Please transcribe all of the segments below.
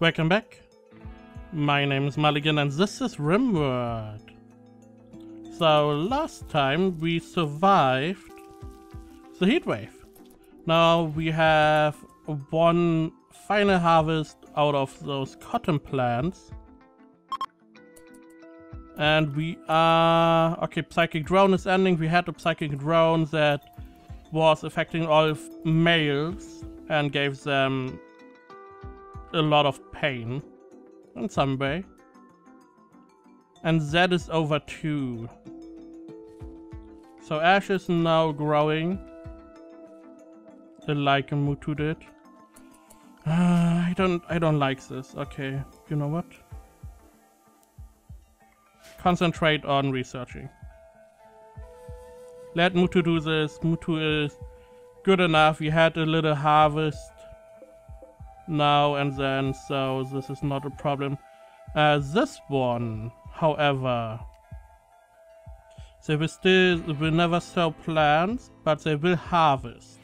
Welcome back. My name is Mulligan and this is RimWorld. So last time we survived the heat wave. Now we have one final harvest out of those cotton plants. And we are... okay, Psychic Drone is ending. We had a Psychic Drone that was affecting all males and gave them a lot of pain in some way. And that is over too. So ash is now growing. The lichen muted it. I don't like this. Okay, you know what? Concentrate on researching. Let Mutu do this. Mutu is good enough. We had a little harvest now and then, so this is not a problem. This one, however, they will never sow plants, but they will harvest.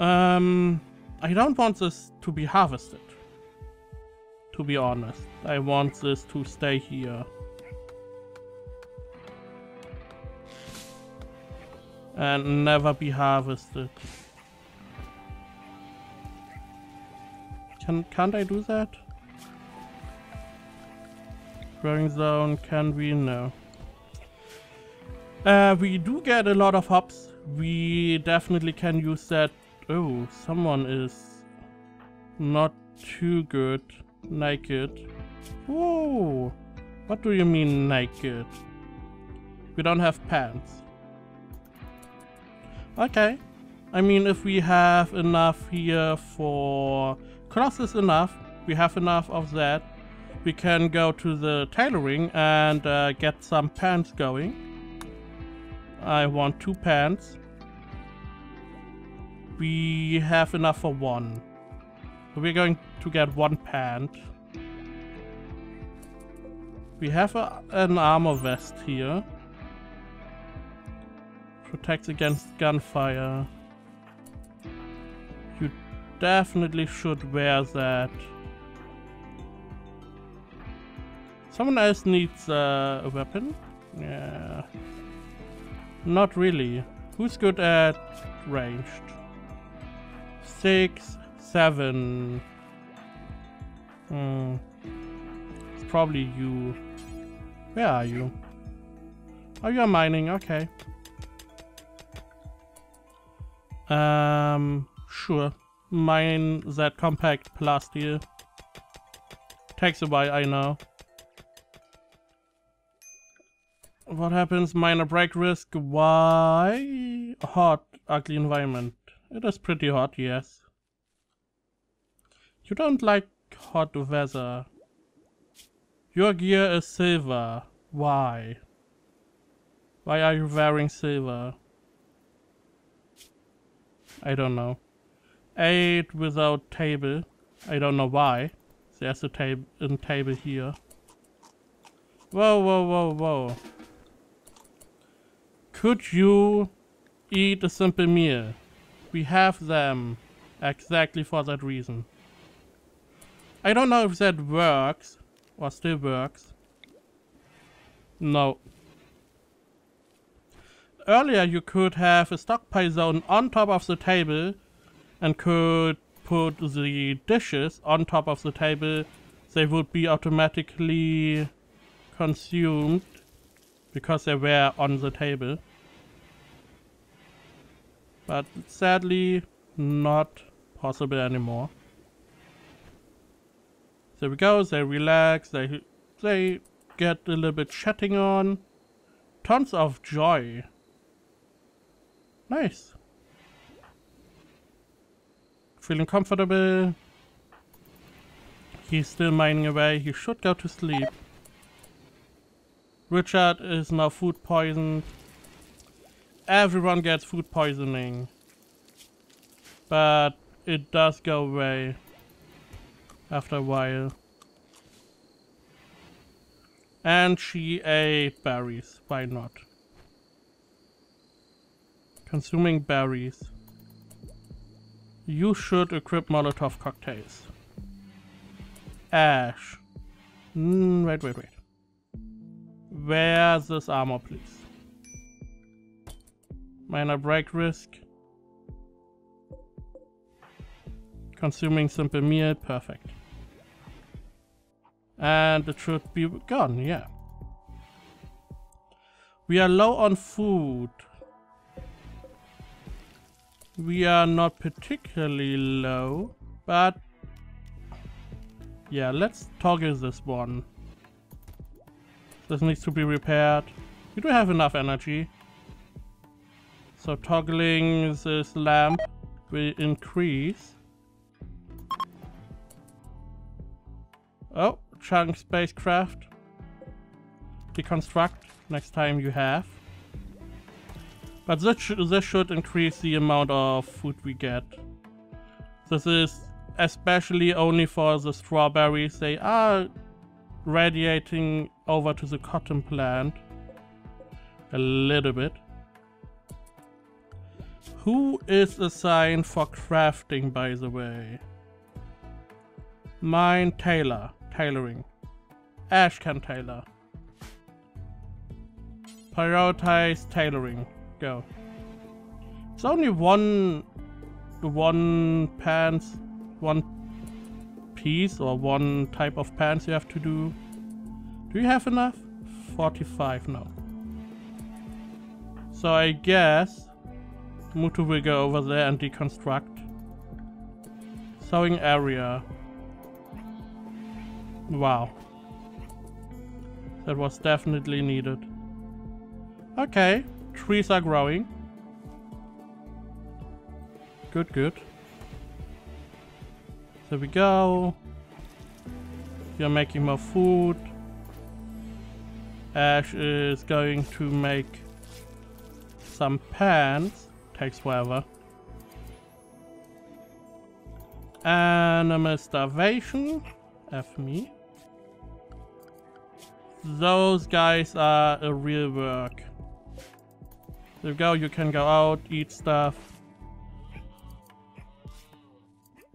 I don't want this to be harvested, to be honest. I want this to stay here. And never be harvested. Can't I do that? Growing zone, can we? No. We do get a lot of hops. We definitely can use that. Oh, someone is not too good. Naked. Whoa! What do you mean naked? We don't have pants. Okay, I mean if we have enough here for cloth is enough, we have enough of that. We can go to the tailoring and get some pants going. I want 2 pants. We have enough for 1. So we're going to get 1 pant. We have an armor vest here. Protects against gunfire. You definitely should wear that. Someone else needs a weapon? Yeah. Not really. Who's good at ranged? 6, 7. It's probably you. Where are you? Oh, you're mining. Okay. Sure. Mine that compact plastic. Takes a while, I know. What happens? Minor break risk. Why? Hot, ugly environment. It is pretty hot, yes. You don't like hot weather. Your gear is silver. Why? Why are you wearing silver? I don't know. 8 without table. I don't know why. There's a table here. Whoa, whoa, whoa, whoa. Could you eat a simple meal? We have them exactly for that reason. I don't know if that works or still works. No. Earlier you could have a stockpile zone on top of the table and could put the dishes on top of the table. They would be automatically consumed because they were on the table. But sadly not possible anymore. There we go, they relax, they get a little bit chatting on. Tons of joy. Nice. Feeling comfortable. He's still mining away. He should go to sleep. Richard is now food poisoned. Everyone gets food poisoning. But it does go away after a while. And she ate berries. Why not? Consuming berries. You should equip Molotov cocktails. ash. Wait. Where's this armor, please? Minor break risk. Consuming simple meal, perfect. And it should be gone, yeah. We are low on food. We are not particularly low, but yeah, let's toggle this one. This needs to be repaired. We do have enough energy. So toggling this lamp will increase. Oh, chunk spacecraft. Deconstruct next time you have. But this should increase the amount of food we get. This is especially only for the strawberries. They are radiating over to the cotton plant a little bit. Who is assigned for crafting, by the way? Mine tailor, tailoring. Ash can tailor. Prioritize tailoring. Go. It's only one piece or one type of pants you have to do. Do you have enough? 45 now. So I guess Mutu will go over there and deconstruct. Sewing area. Wow. That was definitely needed. Okay. Trees are growing. Good, good. There we go. We are making more food. Ash is going to make some pans. Takes forever. Animal starvation. F me. Those guys are a real work. There we go, you can go out, eat stuff.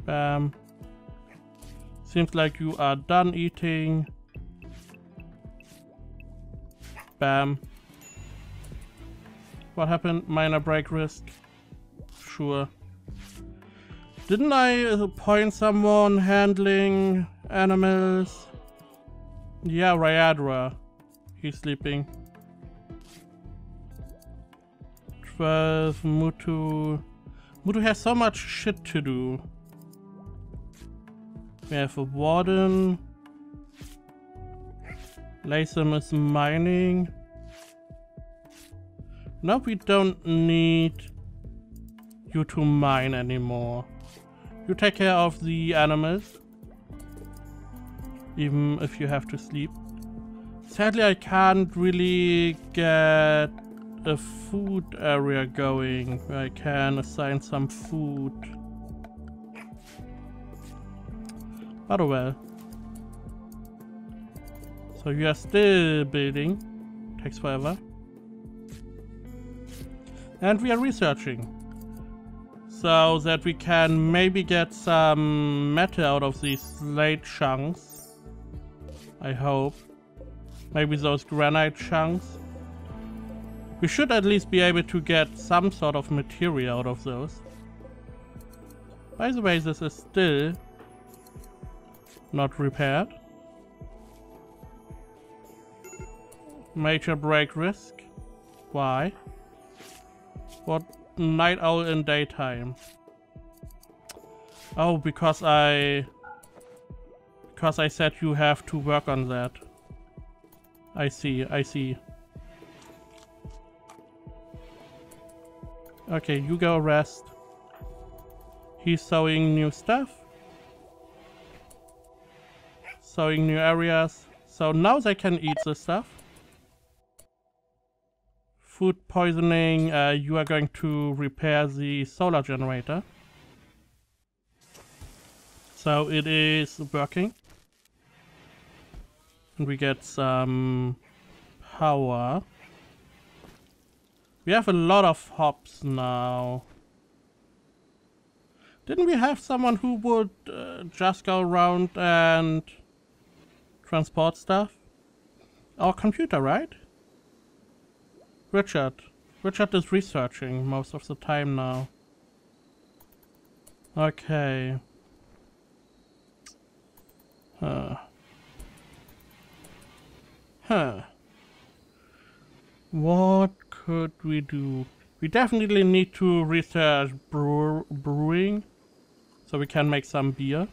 Bam. Seems like you are done eating. Bam. What happened? Minor break risk. Sure. Didn't I appoint someone handling animals? Yeah, Ryadra. He's sleeping. 12, Mutu. Mutu has so much shit to do. We have a warden. Latham is mining. Now we don't need you to mine anymore. You take care of the animals. Even if you have to sleep. Sadly, I can't really get a food area going where I can assign some food. But oh well. So you are still building. Takes forever. And we are researching. So that we can maybe get some metal out of these slate chunks. I hope. Maybe those granite chunks. We should at least be able to get some sort of material out of those. By the way, this is still not repaired. Major break risk. Why? What? Night owl in daytime. Oh, because I said you have to work on that. I see, I see. Okay, you go rest. He's sewing new stuff. Sewing new areas. So now they can eat this stuff. Food poisoning. You are going to repair the solar generator. So it is working. And we get some power. We have a lot of hops now. Didn't we have someone who would just go around and transport stuff? Our computer, right? Richard is researching most of the time now. Okay. What could we do? We definitely need to research brewing, so we can make some beer.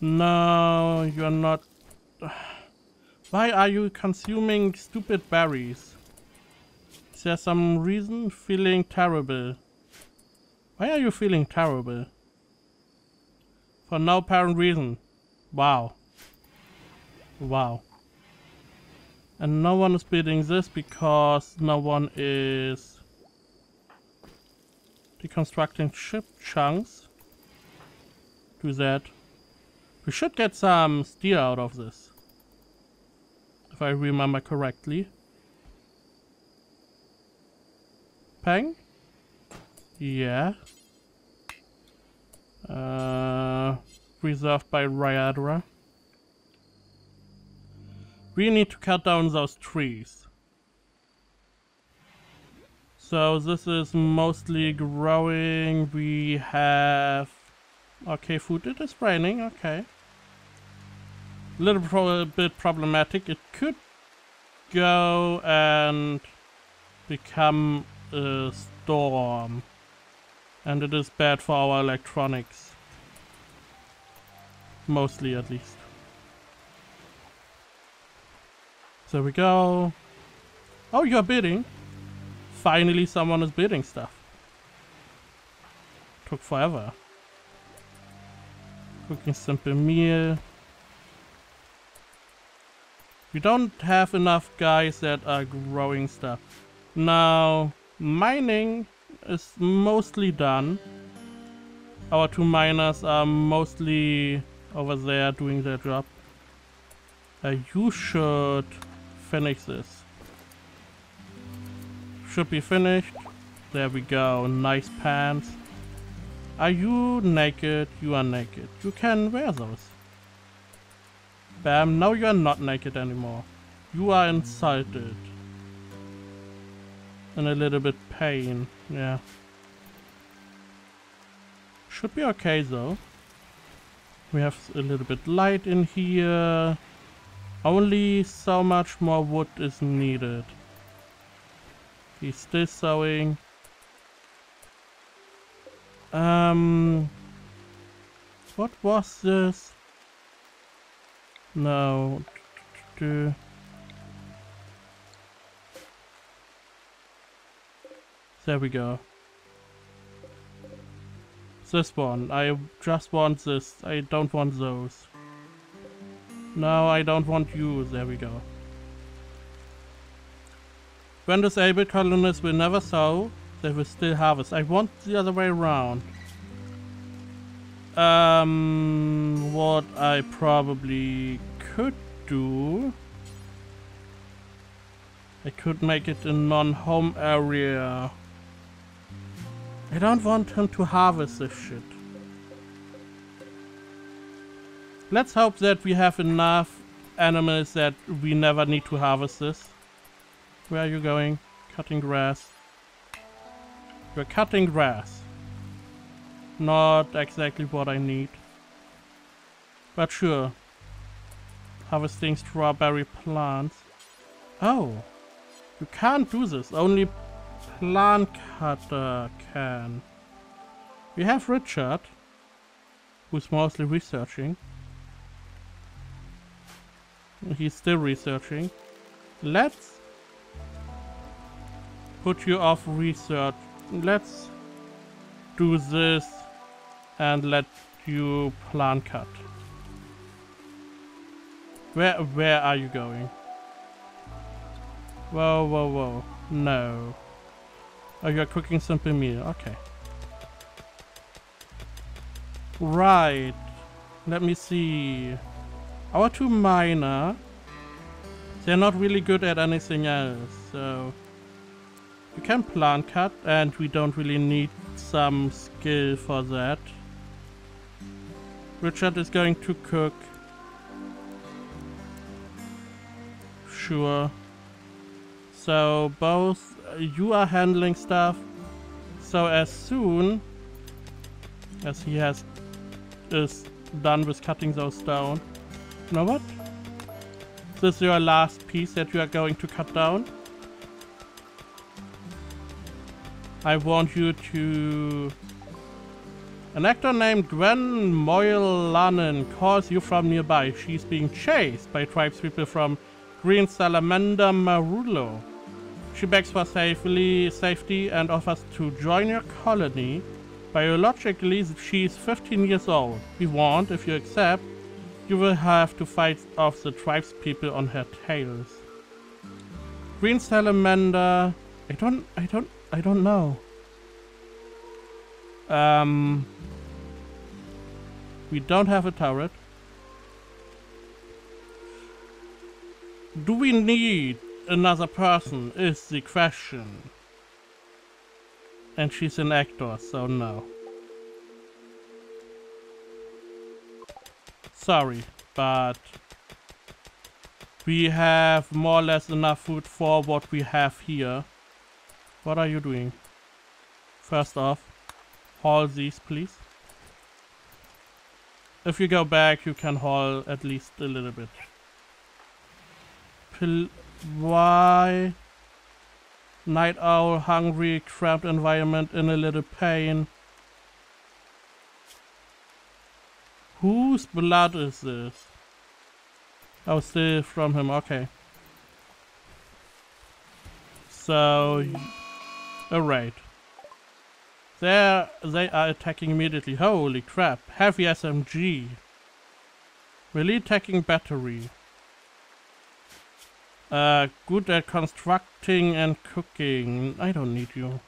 No, you're not. Why are you consuming stupid berries? Is there some reason? Feeling terrible. Why are you feeling terrible? For no apparent reason. Wow. Wow. And no one is building this because no one is deconstructing chip chunks. Do that. We should get some steel out of this, if I remember correctly. Peng? Yeah. Reserved by Ryadra. We need to cut down those trees. So this is mostly growing. We have... okay, food. It is raining. Okay. A little bit problematic. It could go and become a storm. And it is bad for our electronics. Mostly, at least. There we go. Oh, you're bidding. Finally, someone is bidding stuff. Took forever. Cooking simple meal. We don't have enough guys that are growing stuff. Now, mining is mostly done. Our two miners are mostly over there doing their job. You should finish this. Should be finished. There we go. Nice pants. Are you naked? You are naked. You can wear those. Bam. Now you are not naked anymore. You are insulted. And a little bit pain. Yeah. Should be okay though. We have a little bit light in here. Only so much more wood is needed. He's still sewing. What was this? No. There we go. This one. I just want this. I don't want those. No, I don't want you. There we go. When disabled colonists will never sow, they will still harvest. I want the other way around. What I probably could do... I could make it a non-home area. I don't want him to harvest this shit. Let's hope that we have enough animals that we never need to harvest this. Where are you going? Cutting grass. You're cutting grass. Not exactly what I need. But sure. Harvesting strawberry plants. Oh. You can't do this. Only plant cutter can. We have Richard, who's mostly researching. He's still researching. Let's put you off research. Let's do this and let you plant cut. Where are you going? Whoa, whoa, whoa. No. Oh, you're cooking simple meal. Okay. Right. Let me see. Our two miner, they're not really good at anything else, so you can plant cut, and we don't really need some skill for that. Richard is going to cook. Sure. So both you are handling stuff. So as soon as he is done with cutting those down. You know what? Is this your last piece that you are going to cut down? I want you to... An actor named Gwen MoyelLanen calls you from nearby. She's being chased by tribespeople from Green Salamander Marulo. She begs for safety and offers to join your colony. Biologically, she's 15 years old. Be warned, if you accept, you will have to fight off the tribespeople on her tails. Green Salamander... I don't know. We don't have a turret. Do we need another person is the question. And she's an actor, so no. Sorry, but we have more or less enough food for what we have here. What are you doing? First off, haul these, please. If you go back, you can haul at least a little bit. Why? Night owl, hungry, trapped environment, in a little pain. Whose blood is this? Oh, still from him, okay. So, alright. There, they are attacking immediately. Holy crap. Heavy SMG. Really attacking battery. Good at constructing and cooking. I don't need you.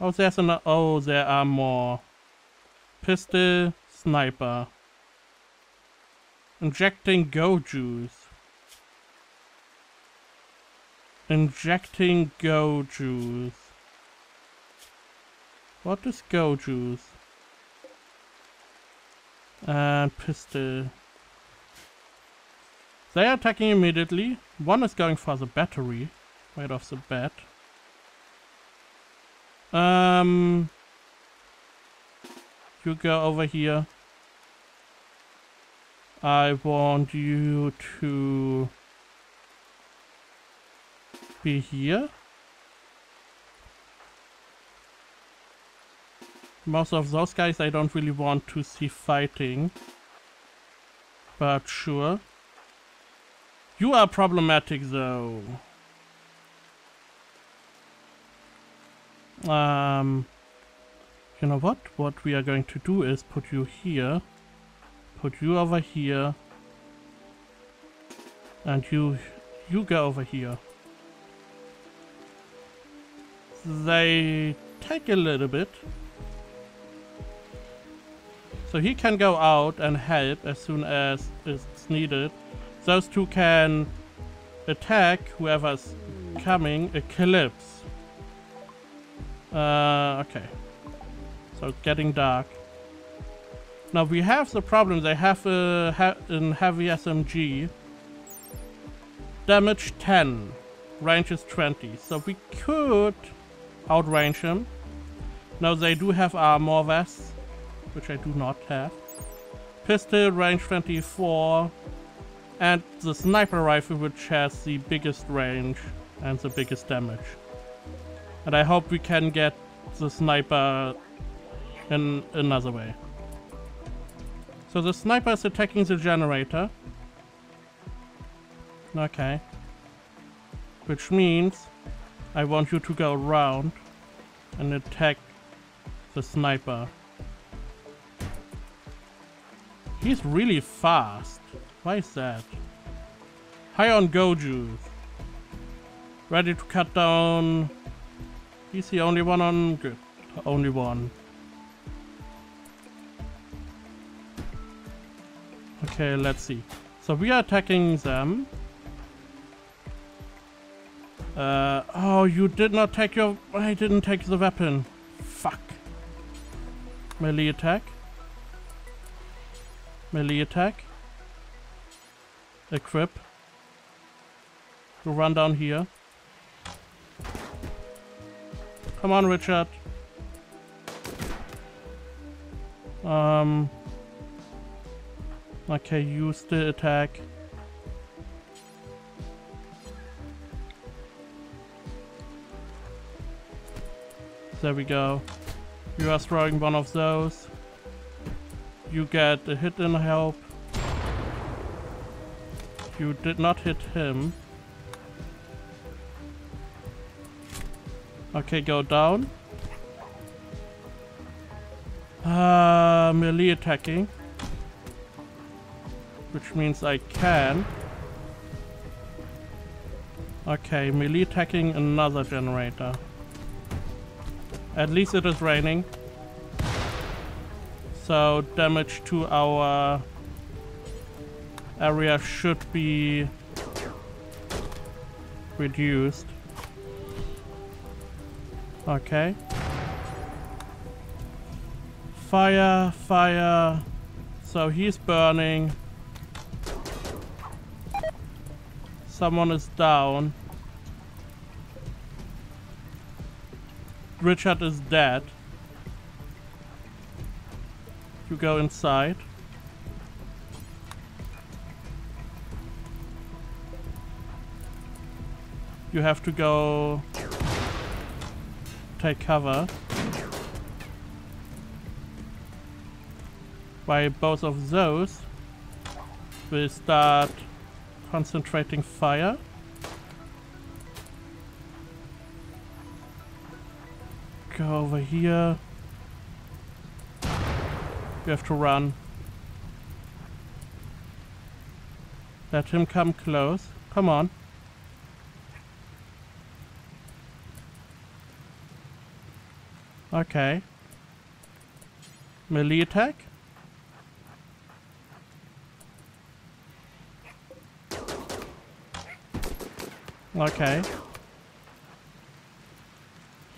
Oh, there's another. Oh, there are more. Pistol, sniper. Injecting go juice. Injecting go juice. What is go juice? And pistol. They are attacking immediately. One is going for the battery right off the bat. You go over here. I want you to be here. Most of those guys I don't really want to see fighting, but sure. You are problematic though. You know what? What we are going to do is put you here, put you over here, and you go over here. They take a little bit. So he can go out and help as soon as it's needed. Those two can attack whoever's coming. Eclipse. Okay. So it's getting dark. Now we have the problem. They have a heavy SMG. Damage 10. Range is 20. So we could outrange him. Now they do have armor vests, which I do not have. Pistol, range 24, and the sniper rifle, which has the biggest range and the biggest damage. And I hope we can get the sniper in another way. So the sniper is attacking the generator. Okay. Which means I want you to go around and attack the sniper. He's really fast. Why is that? High on go juice. Ready to cut down. He's the only one on. Good. Only one. Okay, let's see. So we are attacking them. Oh, you did not take your... I didn't take the weapon. Fuck. Melee attack. melee attack, equip, we'll run down here. Come on, Richard. Okay, use the attack. There we go. You are throwing one of those. You get a hit and help. You did not hit him. Okay, go down. Melee attacking. Which means I can. Okay, melee attacking another generator. At least it is raining. So damage to our area should be reduced. Okay. Fire, fire. So he's burning. Someone is down. Richard is dead. You go inside. You have to go take cover by both of those. We'll start concentrating fire. Go over here. You have to run. Let him come close. Come on. Okay. Melee attack. Okay.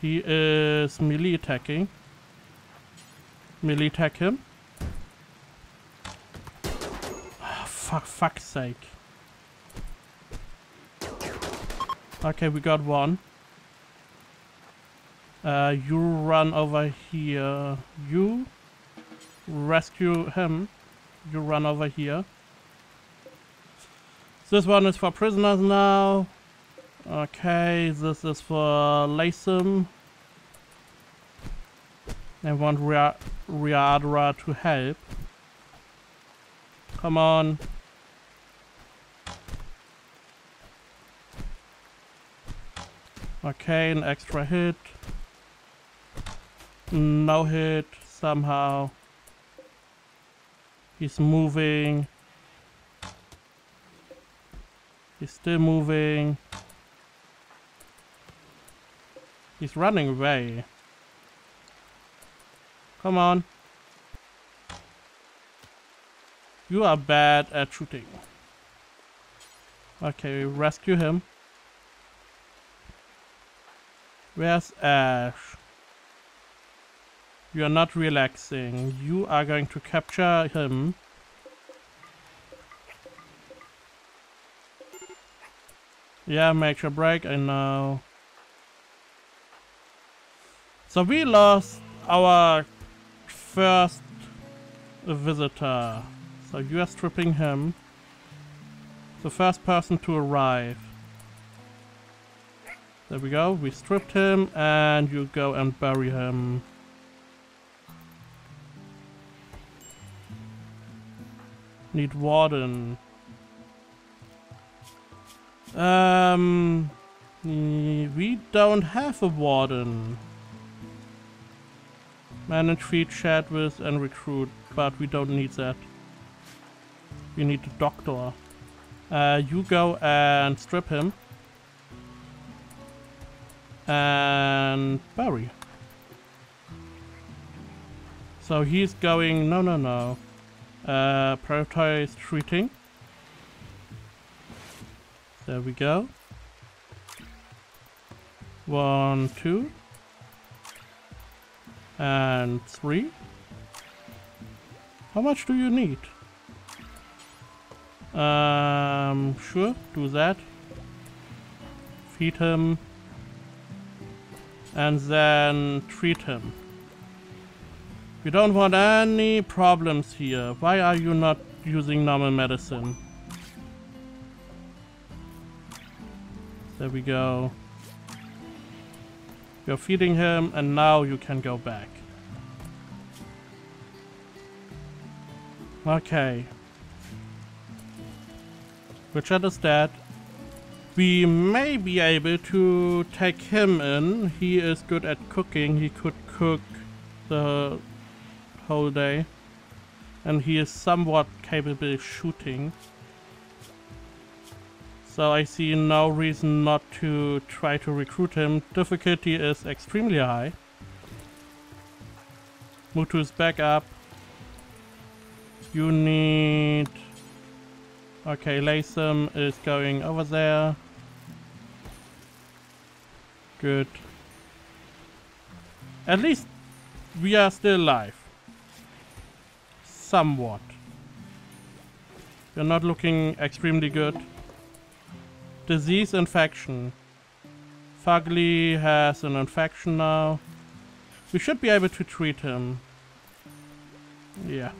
He is melee attacking. Melee attack him. Fuck's sake. Okay, we got one. You run over here. You rescue him. You run over here. This one is for prisoners now. Okay, this is for Latham. I want Riadra to help. Come on. Okay, an extra hit. No hit somehow. He's moving. He's still moving. He's running away. Come on. You are bad at shooting. Okay, rescue him. Where's Ash? You are not relaxing. You are going to capture him. Yeah, make your break, I know. So we lost our first visitor. So you are stripping him. The first person to arrive. There we go. We stripped him and you go and bury him. Need warden. We don't have a warden. Manage, feed, chat with, and recruit, but we don't need that. We need a doctor. You go and strip him. And bury. So he's going, no. Prioritize treating. There we go. 1, 2. And 3. How much do you need? Sure, do that. Feed him. And then treat him. We don't want any problems here. Why are you not using normal medicine? There we go. You're feeding him, and now you can go back. Okay. Richard is dead. We may be able to take him in. He is good at cooking. He could cook the whole day. And he is somewhat capable of shooting. So I see no reason not to try to recruit him. Difficulty is extremely high. Mutu is back up. You need... Okay, Latham is going over there. Good. At least we are still alive. Somewhat. You're not looking extremely good. Disease infection. Fugly has an infection now. We should be able to treat him. Yeah.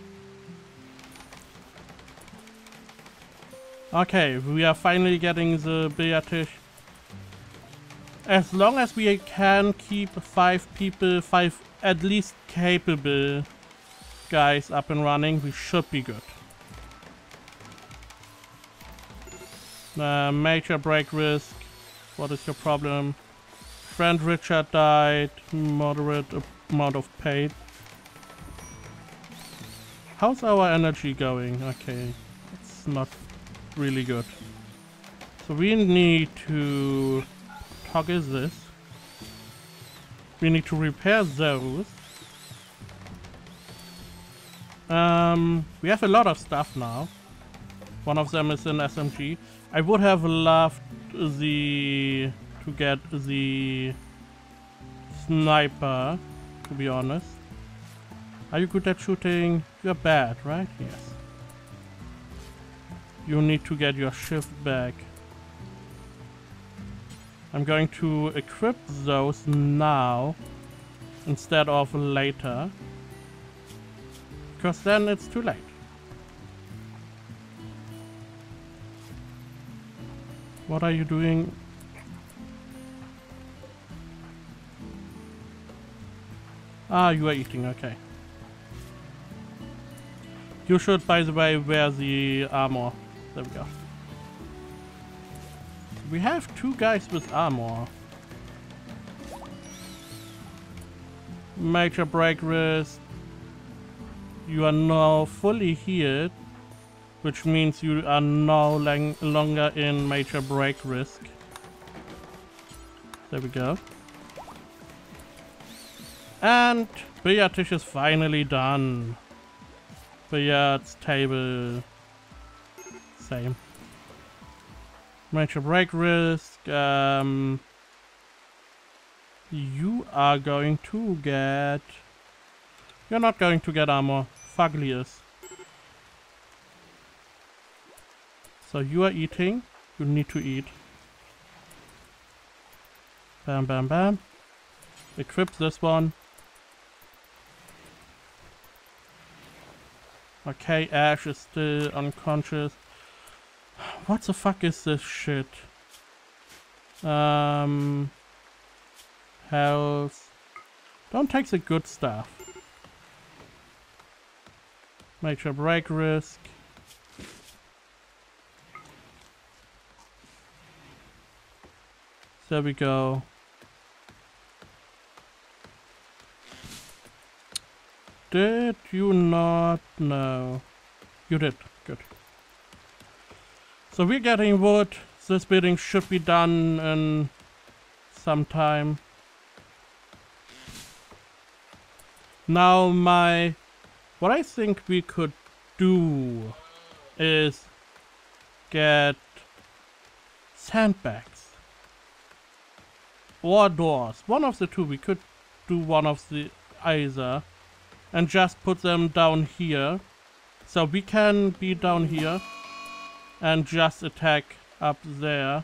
Okay, we are finally getting the Billardtisch. As long as we can keep five at least capable guys up and running, we should be good. Major break risk. What is your problem? Friend Richard died. Moderate amount of pain. How's our energy going? Okay, it's not really good. So we need to toggle this. We need to repair those. We have a lot of stuff now. One of them is an SMG. I would have loved to get the sniper, to be honest. Are you good at shooting? You're bad, right? Yes. You need to get your shift back. I'm going to equip those now instead of later, because then it's too late. What are you doing? Ah, you are eating, okay. You should, by the way, wear the armor. There we go. We have two guys with armor. Major break risk. You are now fully healed, which means you are no longer in major break risk. There we go. And Billardtisch is finally done. Billards table. Same. Major break risk. You are going to get... You're not going to get armor. Fuglius. So you are eating. You need to eat. Bam, bam, bam. Equip this one. Okay, Ash is still unconscious. What the fuck is this shit? Health. Don't take the good stuff. Major break risk. There we go. Did you not know? You did. Good. So we're getting wood. This building should be done in some time. Now what I think we could do is get sandbags or doors. One of the two. We could do one of the either and just put them down here. So we can be down here and just attack up there.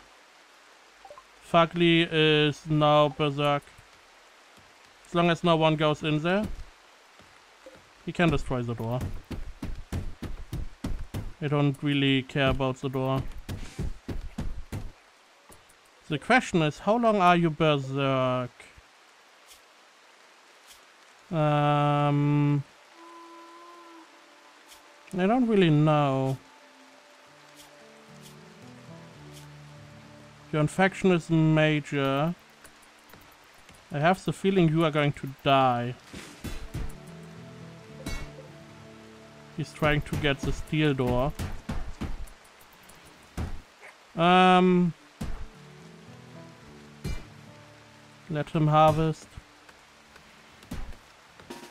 Fugly is now berserk. As long as no one goes in there, he can destroy the door. I don't really care about the door. The question is, how long are you berserk? I don't really know. Your infection is major. I have the feeling you are going to die. He's trying to get the steel door. Let him harvest.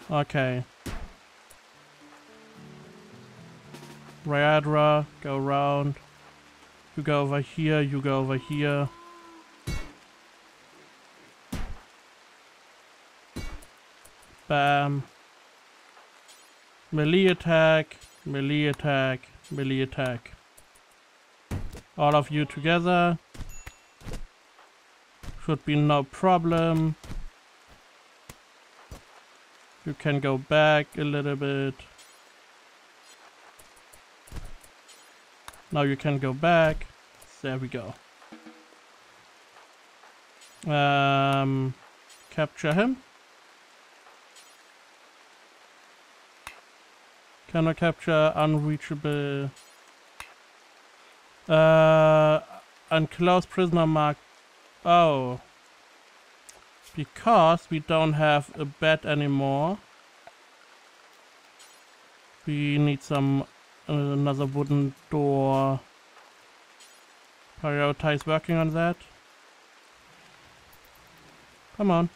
Okay. Ryadra, go round. You go over here, you go over here. Bam. Melee attack, melee attack, melee attack. All of you together. Should be no problem. You can go back a little bit. Now you can go back. There we go. Capture him. Can I capture unreachable? Unclosed prisoner mark. Oh. Because we don't have a bed anymore. We need some another wooden door. Prioritize working on that. Come on.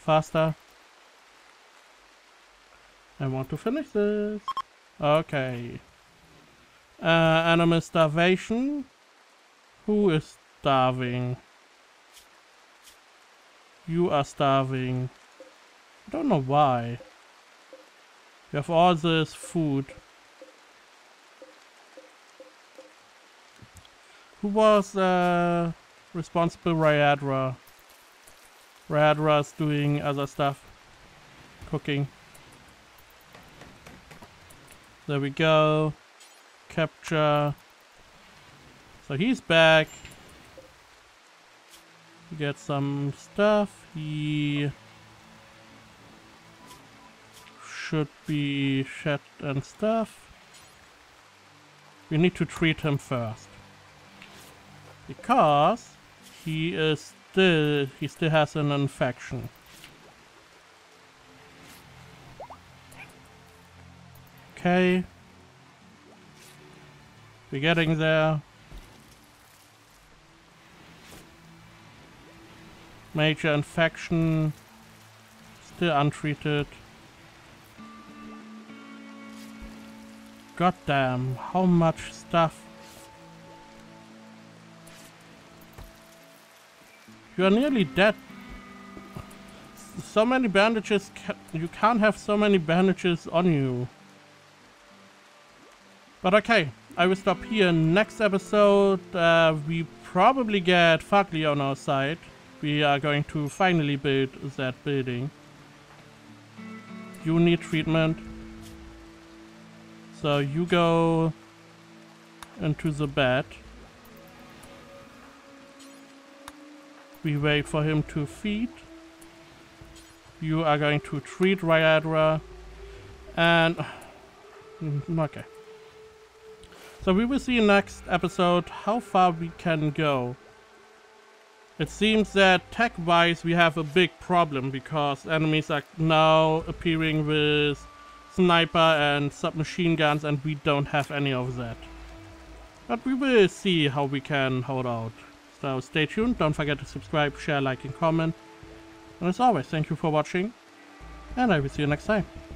Faster. I want to finish this. Okay. Animal starvation. Who is starving? You are starving. I don't know why. You have all this food. Who was responsible? Ryadra. Ryadra's doing other stuff. Cooking. There we go. Capture. So he's back. He gets some stuff. He should be shed and stuff. We need to treat him first. Because he still has an infection. Okay. We're getting there. Major infection. Still untreated. God damn, how much stuff. You are nearly dead. So many bandages. You can't have so many bandages on you. But okay, I will stop here. Next episode, we probably get Fugly on our side. We are going to finally build that building. You need treatment. So you go into the bed. We wait for him to feed. You are going to treat Ryadra. And... okay. So we will see next episode how far we can go. It seems that tech-wise we have a big problem because enemies are now appearing with sniper and submachine guns and we don't have any of that. But we will see how we can hold out. So stay tuned, don't forget to subscribe, share, like and comment. And as always, thank you for watching and I will see you next time.